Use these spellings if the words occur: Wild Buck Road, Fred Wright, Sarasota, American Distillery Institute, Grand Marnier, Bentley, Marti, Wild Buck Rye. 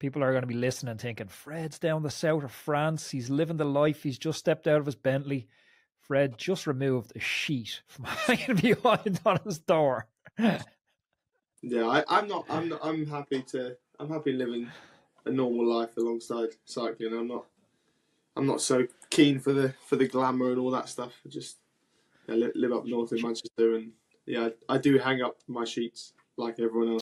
people are going to be listening thinking, Fred's down the south of France. He's living the life. He's just stepped out of his Bentley. Fred just removed a sheet from hanging behind on his door. Yeah, I'm happy living a normal life alongside cycling. I'm not so keen for the glamour and all that stuff. I just live up north in Manchester, and yeah, I do hang up my sheets like everyone else.